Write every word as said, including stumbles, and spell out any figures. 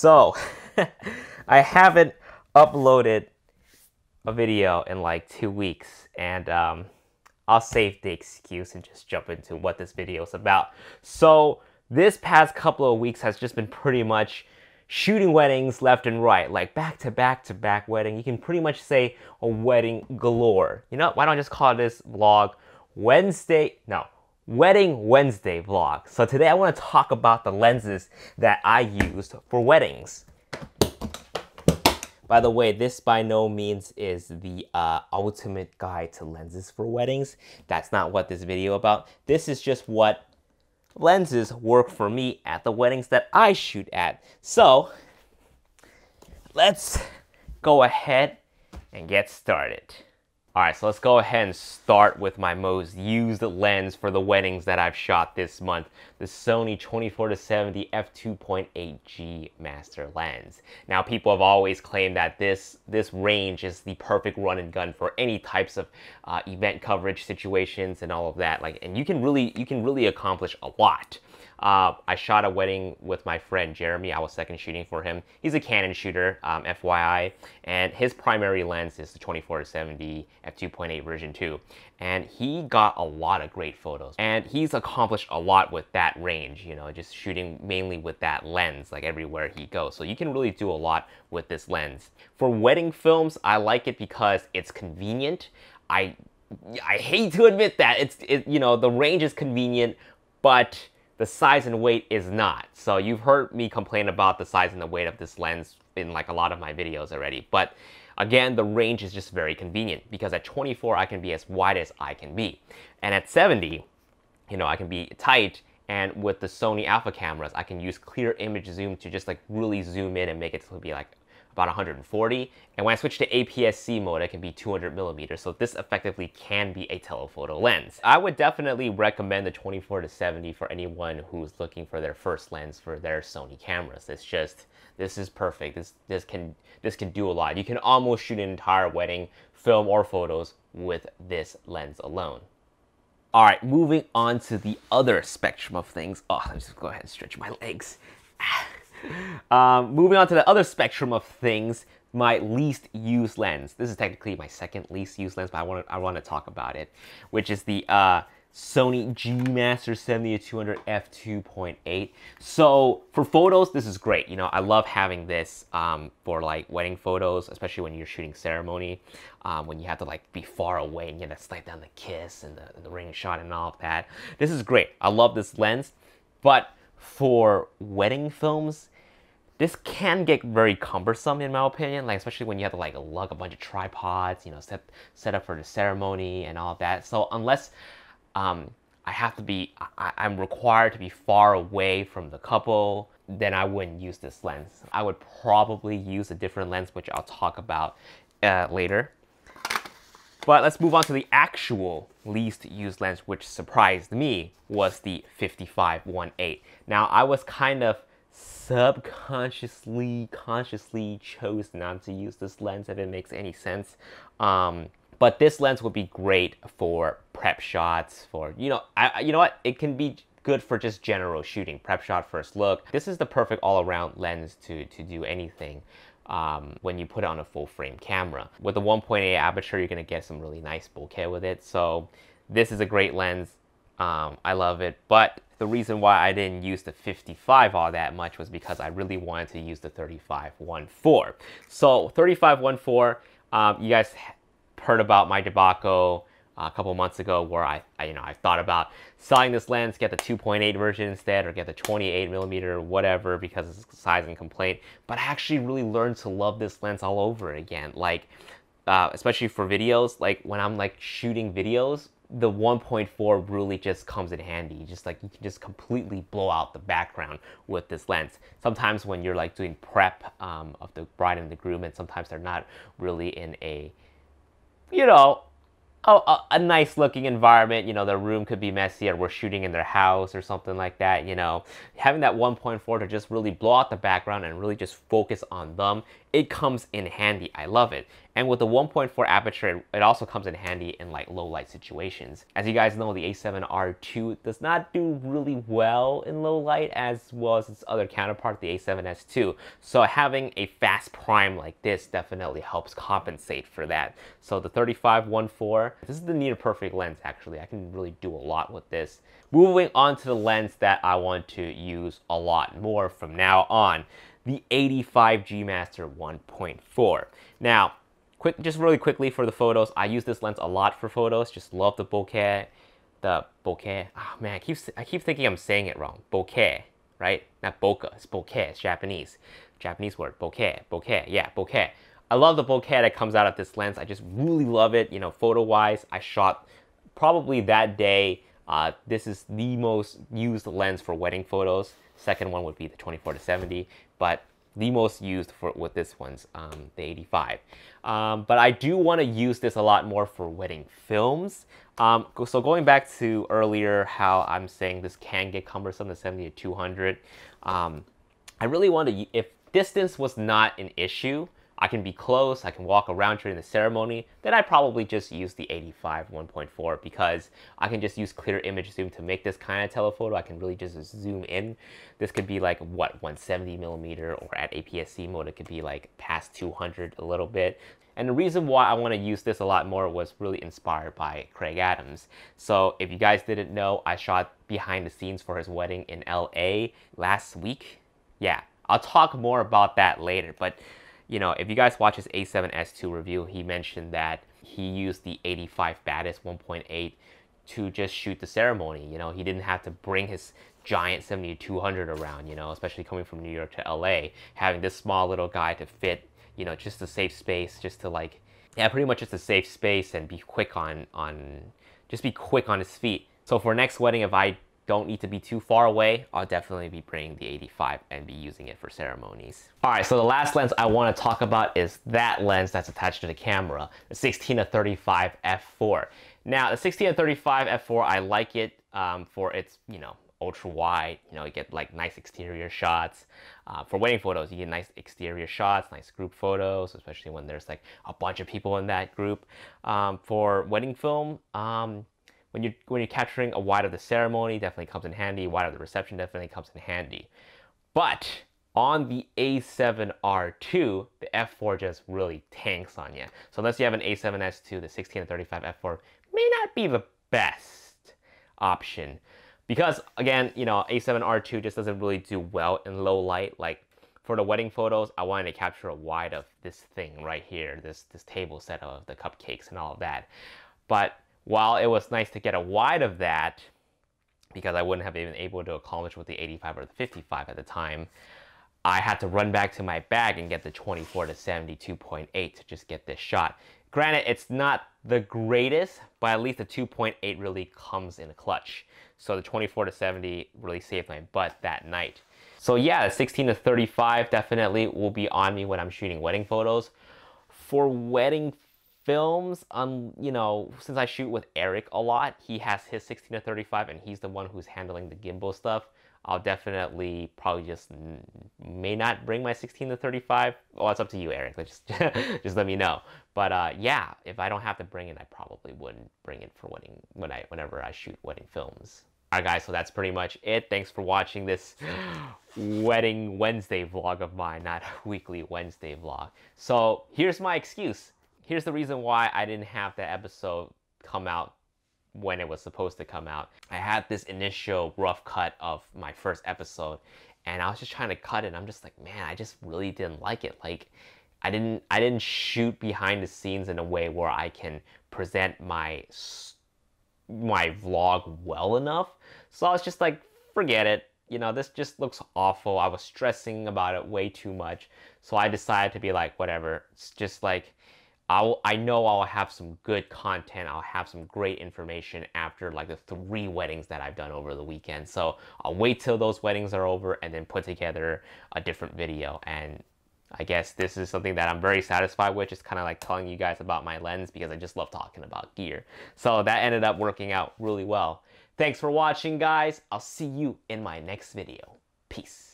So I haven't uploaded a video in like two weeks and um, I'll save the excuse and just jump into what this video is about. So this past couple of weeks has just been pretty much shooting weddings left and right, like back to back to back wedding. You can pretty much say a wedding galore. You know, why don't I just call this vlog Wednesday? No, Wedding Wednesday vlog. So today I want to talk about the lenses that I used for weddings. By the way, this by no means is the uh, ultimate guide to lenses for weddings. That's not what this video is about. This is just what lenses work for me at the weddings that I shoot at. So let's go ahead and get started. All right, so let's go ahead and start with my most used lens for the weddings that I've shot this month, the Sony twenty-four to seventy f two point eight G Master lens. Now, people have always claimed that this, this range is the perfect run and gun for any types of uh, event coverage situations and all of that. Like, and you can really, you can really accomplish a lot. Uh, I shot a wedding with my friend Jeremy. I was second shooting for him. He's a Canon shooter, um, F Y I, and his primary lens is the twenty-four to seventy f two point eight version two, and he got a lot of great photos, and he's accomplished a lot with that range, you know, just shooting mainly with that lens, like everywhere he goes. So you can really do a lot with this lens. For wedding films, I like it because it's convenient. I I hate to admit that. It's, it, you know, the range is convenient, but the size and weight is not. So you've heard me complain about the size and the weight of this lens in like a lot of my videos already, but again, the range is just very convenient because at twenty-four, I can be as wide as I can be. And at seventy, you know, I can be tight, and with the Sony Alpha cameras, I can use clear image zoom to just like really zoom in and make it to be like about one hundred forty. And when I switch to A P S C mode, it can be two hundred millimeters. So this effectively can be a telephoto lens. I would definitely recommend the twenty-four to seventy for anyone who's looking for their first lens for their Sony cameras. It's just, this is perfect. This, this can, this can do a lot. You can almost shoot an entire wedding film or photos with this lens alone. All right, moving on to the other spectrum of things. Oh, let me just go ahead and stretch my legs. Um, moving on to the other spectrum of things, my least used lens. This is technically my second least used lens, but I want to I want to talk about it, which is the uh, Sony G Master seventy to two hundred f two point eight. So for photos, this is great. You know, I love having this um, for like wedding photos, especially when you're shooting ceremony, um, when you have to like be far away and you have to slide down the kiss and the, the ring shot and all of that. This is great. I love this lens, but for wedding films, this can get very cumbersome in my opinion, like especially when you have to like lug a bunch of tripods, you know, set, set up for the ceremony and all that. So unless um, I have to be, I, I'm required to be far away from the couple, then I wouldn't use this lens. I would probably use a different lens, which I'll talk about uh, later. But let's move on to the actual least used lens, which surprised me, was the fifty-five one eight. Now, I was kind of subconsciously, consciously chose not to use this lens, if it makes any sense. Um, but this lens would be great for prep shots, for, you know, I, you know what, it can be good for just general shooting, prep shot, first look. This is the perfect all-around lens to, to do anything. Um, when you put it on a full frame camera. With the one point eight aperture, you're gonna get some really nice bokeh with it. So this is a great lens, um, I love it. But the reason why I didn't use the fifty-five all that much was because I really wanted to use the thirty-five one four. So thirty-five one four, um, you guys heard about my debacle a couple months ago where I, I, you know, I thought about selling this lens, get the two point eight version instead, or get the twenty-eight millimeter, whatever, because it's size and complaint. But I actually really learned to love this lens all over again, like uh, especially for videos. Like when I'm like shooting videos, the one point four really just comes in handy. Just like you can just completely blow out the background with this lens. Sometimes when you're like doing prep um, of the bride and the groom, and sometimes they're not really in a, you know, Oh, a, a nice looking environment, you know, their room could be messy, or we're shooting in their house or something like that, you know. Having that one point four to just really blow out the background and really just focus on them it comes in handy. I love it. And with the one point four aperture, it also comes in handy in like low light situations. As you guys know, the A seven R two does not do really well in low light as well as its other counterpart, the A seven S two. So having a fast prime like this definitely helps compensate for that. So the thirty-five one four, this is the near perfect lens actually. I can really do a lot with this. Moving on to the lens that I want to use a lot more from now on, the eighty-five G Master one point four. Now, Quick, just really quickly for the photos, I use this lens a lot for photos. Just love the bokeh, the bokeh. Ah oh, man, I keep I keep thinking I'm saying it wrong. Bokeh, right? Not bokeh. It's bokeh. It's Japanese, Japanese word. Bokeh, bokeh. Yeah, bokeh. I love the bokeh that comes out of this lens. I just really love it. You know, photo-wise, I shot probably that day. Uh, this is the most used lens for wedding photos. Second one would be the twenty-four to seventy, but the most used for with this one's um, the eighty-five, um, but I do want to use this a lot more for wedding films. Um, so going back to earlier, how I'm saying this can get cumbersome, the seventy to two hundred. Um, I really want to, if distance was not an issue, I can be close, I can walk around during the ceremony, then I probably just use the eighty-five one point four because I can just use clear image zoom to make this kind of telephoto. I can really just zoom in. This could be like, what, one seventy millimeter, or at A P S C mode, it could be like past two hundred a little bit. And the reason why I want to use this a lot more was really inspired by Craig Adams. So if you guys didn't know, I shot behind the scenes for his wedding in L A last week. Yeah, I'll talk more about that later, but you know, if you guys watch his A seven S two review, he mentioned that he used the eighty-five Batis one point eight to just shoot the ceremony. You know, he didn't have to bring his giant seventy to two hundred around, you know, especially coming from New York to L A, having this small little guy to fit, you know, just to save space, just to like, yeah, pretty much just to save space and be quick on, on just be quick on his feet. So for next wedding, if I don't need to be too far away, I'll definitely be bringing the eighty-five and be using it for ceremonies. All right, so the last lens I want to talk about is that lens that's attached to the camera, the sixteen to thirty-five f four. Now, the sixteen to thirty-five f four, I like it um, for its, you know, ultra wide. You know, you get like nice exterior shots. Uh, for wedding photos, you get nice exterior shots, nice group photos, especially when there's like a bunch of people in that group. Um, for wedding film, um, When you're, when you're capturing a wide of the ceremony, definitely comes in handy. Wide of the reception definitely comes in handy. But on the A seven R two, the f four just really tanks on you. So unless you have an A seven S two, the sixteen to thirty-five f four may not be the best option. Because again, you know, A seven R two just doesn't really do well in low light. Like for the wedding photos, I wanted to capture a wide of this thing right here, this, this table set of the cupcakes and all of that. But while it was nice to get a wide of that, because I wouldn't have been able to accomplish with the eighty-five or the fifty-five at the time, I had to run back to my bag and get the twenty-four to seventy two point eight to just get this shot. Granted, it's not the greatest, but at least the two point eight really comes in a clutch. So the twenty-four to seventy really saved my butt that night. So yeah, the sixteen to thirty-five definitely will be on me when I'm shooting wedding photos. For wedding films, um, you know, since I shoot with Eric a lot, he has his sixteen to thirty-five and he's the one who's handling the gimbal stuff. I'll definitely probably just may not bring my sixteen to thirty-five. Oh, it's up to you, Eric. Just, just let me know. But uh, yeah, if I don't have to bring it, I probably wouldn't bring it for wedding when I whenever I shoot wedding films. All right, guys, so that's pretty much it. Thanks for watching this Wedding Wednesday vlog of mine, not weekly Wednesday vlog. So here's my excuse. Here's the reason why I didn't have that episode come out when it was supposed to come out. I had this initial rough cut of my first episode and I was just trying to cut it and I'm just like, man, I just really didn't like it. Like I didn't I didn't shoot behind the scenes in a way where I can present my my vlog well enough. So I was just like, forget it. You know, this just looks awful. I was stressing about it way too much. So I decided to be like, whatever. It's just like I'll, I know I'll have some good content, I'll have some great information after like the three weddings that I've done over the weekend. So I'll wait till those weddings are over and then put together a different video. And I guess this is something that I'm very satisfied with, just kind of like telling you guys about my lens because I just love talking about gear. So that ended up working out really well. Thanks for watching, guys. I'll see you in my next video. Peace.